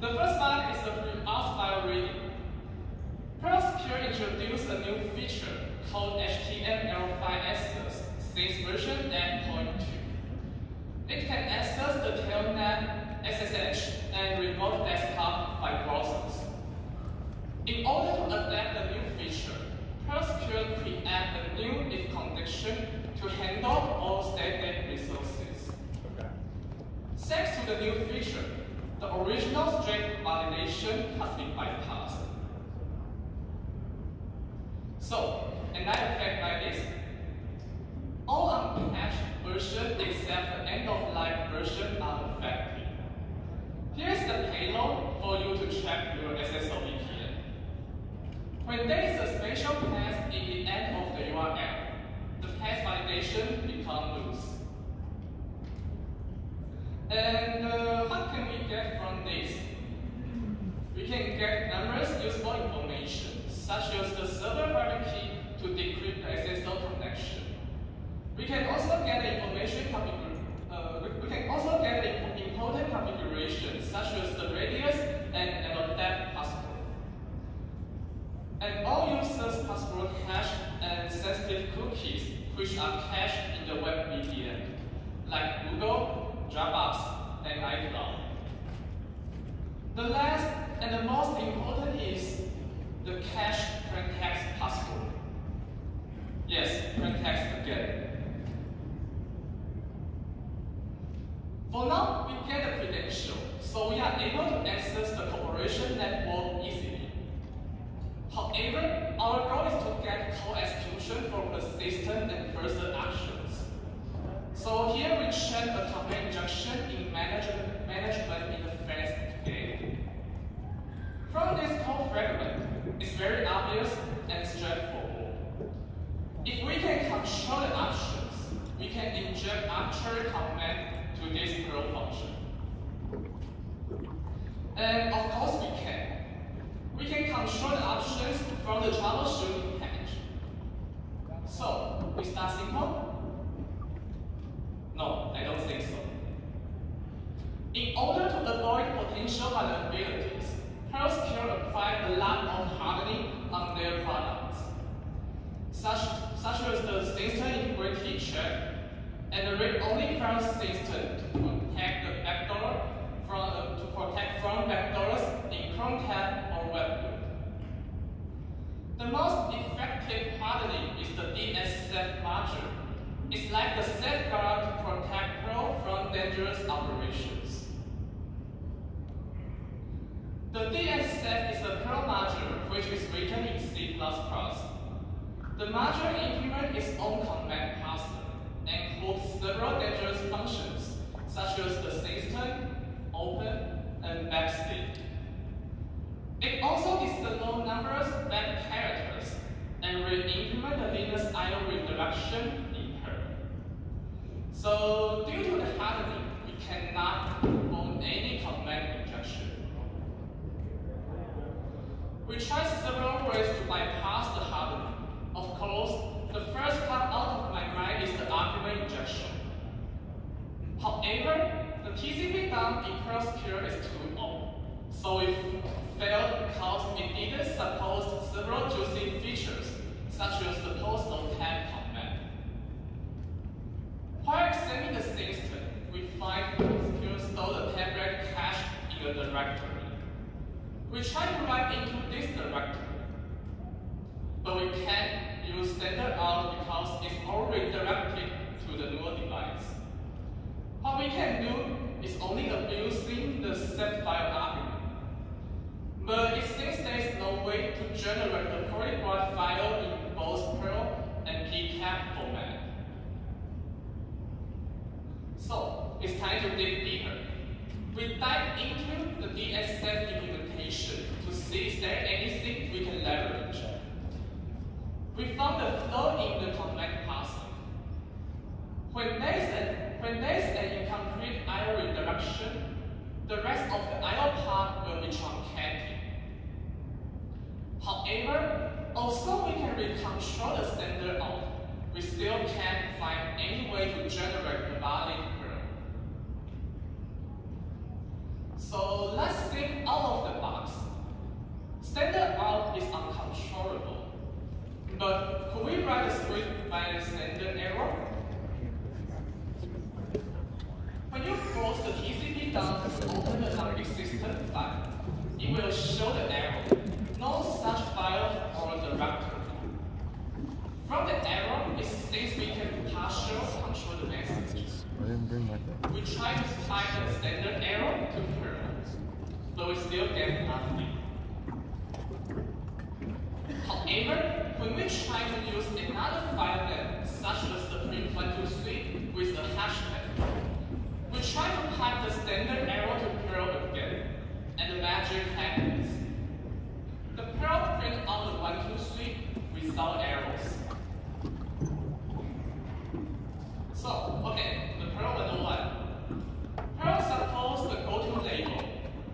The first one is the out file reading. Perl Secure introduced a new feature called HTML5 access since version 9.2. It can access the telnet, SSH, and remote desktop by browsers. In order to adapt the new feature, Perl Secure created a new if condition to handle all static resources. Okay. Thanks to the new feature, the original strict validation has been bypassed. So, another effect like this. All unpatched versions except the end-of-life version are affected. Here is the payload for you to check your SSO VPN. When there is a special path in the end of the URL, the path validation becomes loose. And what can we get from this? We can get numerous useful information, such as the server private key to decrypt the SSO connection. We can also get the important configuration, such as the radius and LDAP password. And all users' password hash and sensitive cookies, which are cached in the web VPN, like Google, Dropbox, and iCloud. The last and the most important is the cached plaintext password. Yes, plaintext again. For now, we get the credential, so we are able to access the corporation network easily. However, our goal is to get code execution from the system and further actions. So here we check the command injection in management interface again. From this code fragment, it's very obvious and straightforward. If we can control the actions, we can inject arbitrary command to this curl function. And of course we can. We can control the options from the troubleshooting page. So, is that simple? No, I don't think so. In order to avoid potential vulnerabilities, Perl Secure applied a lot of hardening on their products, such as the system integrity check, and the read-only file system to protect from backdoors in ChromeCAD or WebGrid. The most effective hardening is the DSF module. It's like the safeguard to protect Perl from dangerous operations. The DSF is a Perl module which is written in C++. The module implements its own command parser, includes several dangerous functions, such as the system, open, and backstep. It also disallows numerous bad characters and re-implement the Linux I/O redirection in Perl. So, due to the hardening, we cannot perform any command injection. We tried several ways to bypass the hardening. Of course, the first cut out of my mind is the argument injection. However, the TCP dump in Perl Secure is too old, so it failed because it didn't support several juicy features, such as the postal tab command. While examining the system, we find Perl Secure stole the temporary cache in the directory. We try to write into this directory, but we can't use standard out because it's all redirected to the newer device. What we can do is only abusing the set file argument. But it seems there is no way to generate the polyglot file in both Perl and PCAP format. So, it's time to dig deeper. We dive into the DSF implementation to see if there is anything we can leverage. We found the flaw in the command parser. When there is an incomplete I/O redirection, the rest of the I/O part will be truncated. However, although we can recontrol the standard out, we still can't find any way to generate the valid curl. So let's think out does open another existing file, it will show the error, no such file on the router. From the error, it says we can partially control the message. We try to tie the standard error to Perl, but we still get nothing. However, when we try to use another file name, such as the print123 with the hash method, we try to pipe the standard error to Perl again, and the magic happens. The Perl prints out the 123 without errors. So, okay, the Perl 101. Perl supports the go-to label,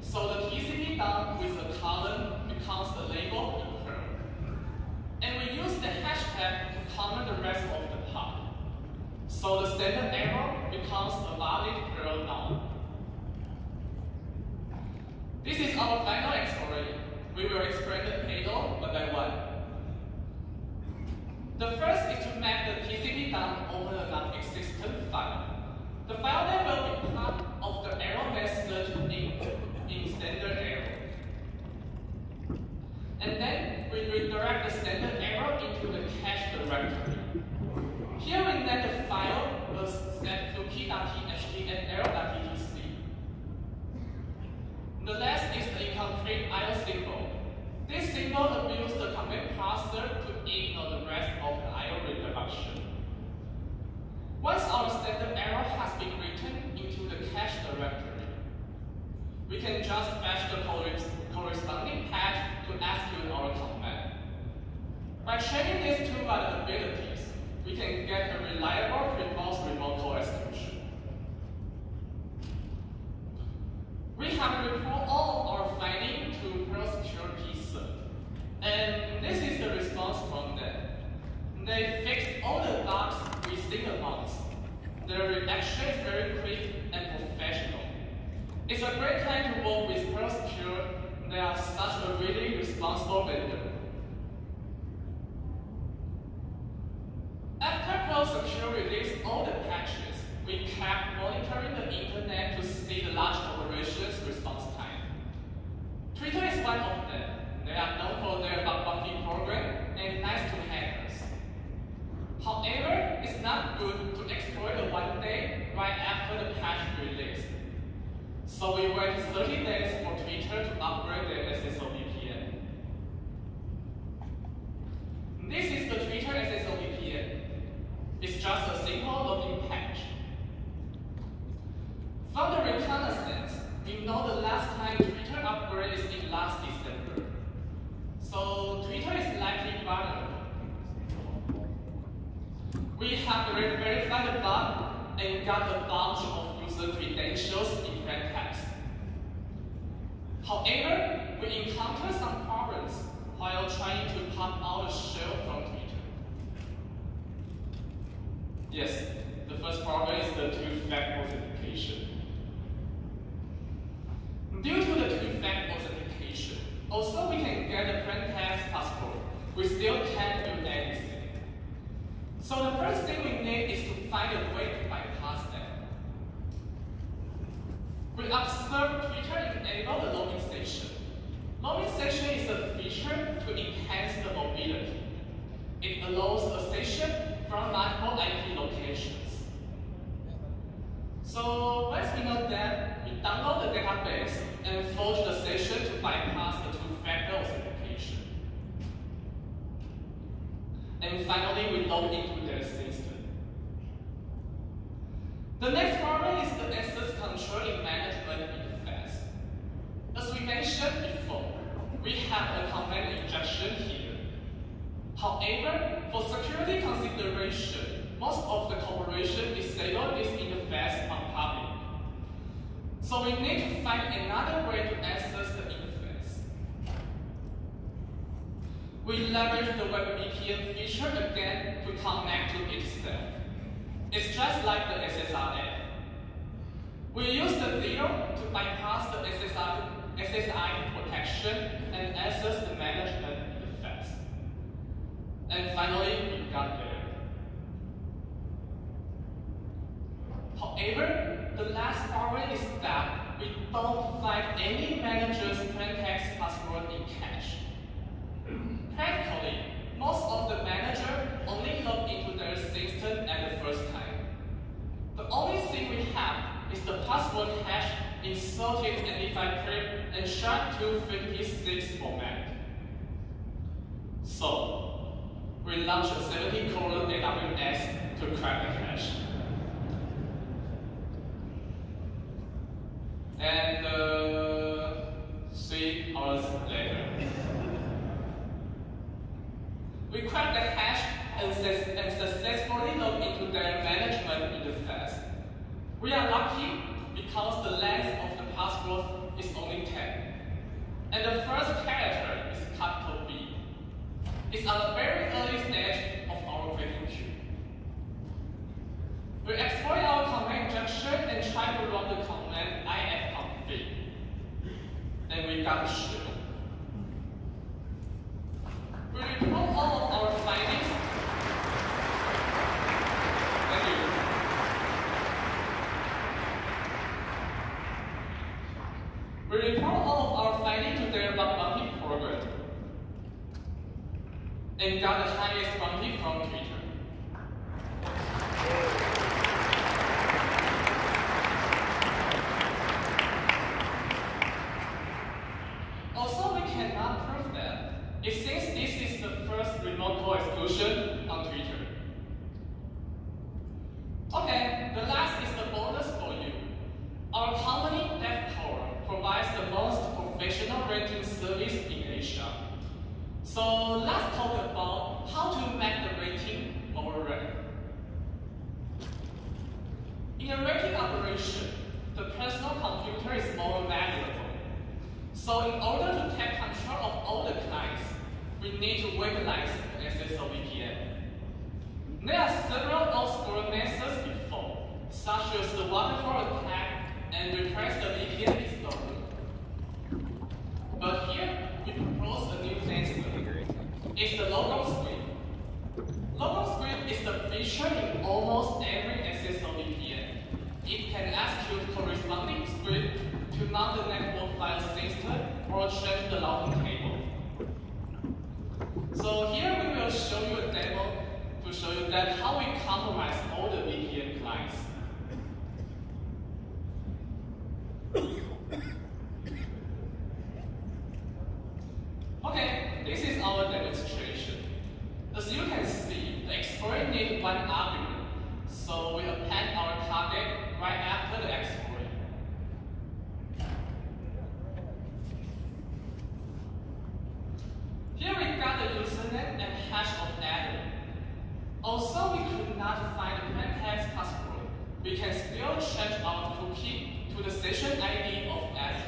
so the TCP dump with the column becomes the label in Perl. And we use the hashtag to comment the rest of the part. So the standard error becomes a valid Perl null. This is our final exploration. We will explain the payload one by one. The first is to make the TCP dump open a non-existent file. The file name will be part of the error message in standard error. And then we redirect the standard error into the cache directory. Here we name the file was set to key.html.etc. The last is the incomplete IO symbol. This symbol abuse the command parser to ignore the rest of the IO redirection. Once our standard error has been written into the cache directory, we can just fetch the corresponding patch to execute our command. By checking these two vulnerabilities, we can get a reliable remote code execution. We have reported all of our findings to Pulse Secure, and this is the response from them. They fixed all the bugs within a month. Their reaction is very quick and professional. It's a great time to work with Pulse Secure. They are such a really responsible vendor. After Pulse Secure released all the patches, we kept monitoring the internet to see the large corporations' response time. Twitter is one of them. They are known for their bug bounty program and nice to hackers. However, it's not good to exploit the 1 day right after the patch release. So we waited 30 days for Twitter to upgrade their SSO VPN. This is the Twitter SSO VPN. It's just a simple loading patch. From the reconnaissance, we know the last time Twitter upgrade is in last December. So Twitter is likely vulnerable. We have verified the bug and got a bunch of user credentials in plain text. However, we encountered some problems while trying to pump out a shell from Twitter. Yes, the first problem is the two-factor authentication. Due to the two-factor authentication, also we can get the plain text password. We still can't do anything. So the first thing we need is to find a way to bypass that. We observe Twitter enable the logging session. Logging session is a feature to enhance the mobility. It allows a session from multiple IP locations. So once we know that, we download the database and forge the session to bypass the two-factor authentication. And finally, we log into their system. The next problem is the access control and management interface. As we mentioned before, we have a command injection here. However, for security consideration, most of the corporation disable this interface on public. So we need to find another way to access the interface. We leverage the WebVPN feature again to connect to itself. It's just like the SSRF. We use the deal to bypass the SSI protection and access the management interface. And finally, we got there. However, the last problem is that it don't find any manager's plain text password in cache. Practically, most of the managers only log into their system at the first time. The only thing we have is the password hash in 1385 print and SHA-256 format. So, we launch a 70-column AWS to crack the hash. And 3 hours later, we crack the hash and successfully log into their management interface. We are lucky because the length of the password is only 10, and the first character is capital B. It's at a very early stage of our cracking queue. We exploit our command injection and try to run the command ifconfig, and we got a shell. We report all of our findings. Thank you. We report all of our findings to their bug bounty program, and got the highest bounty from Twitter. Also, we cannot prove that. It seems this is the first remote call exclusion on Twitter. Okay, the last is the bonus for you. Our company, DevPower, provides the most professional rating service in Asia. So let's talk about how to make the rating more rank. In a rating operation, the personal computer is more valuable. So in order to take control of all the clients, we need to weaponize the SSO VPN. There are several old-school methods before, such as the waterfall attack and replace the VPN installer. But here, we propose a new method. It's the local script. Local script is the feature in almost every SSO VPN. It can execute corresponding script to mount the network file system or change the routing table. So here we will show you a demo to show you that how we compromise all the VPN clients. Okay, this is our demonstration. As you can see, the exploit needs one argument, so we append our target right after the exploit. Here we got the username and hash of Adam. Also, we could not find the plain text password. We can still change our cookie to the session ID of Adam.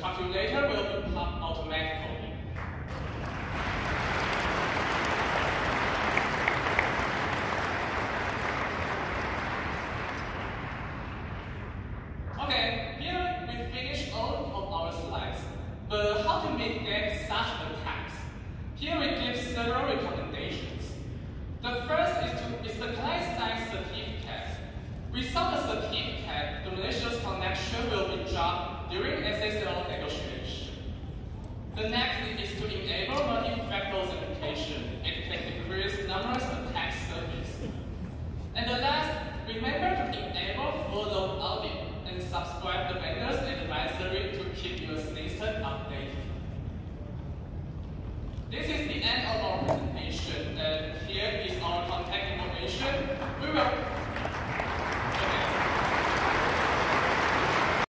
Calculator will be pop automatically. some certificate, the malicious connection will be dropped during SSL negotiation. The next is to enable multi-factor authentication. It can decrease numerous attack surfaces. And the last, remember to enable full-load audit and subscribe the vendor's advisory to keep your system updated. This is the end of our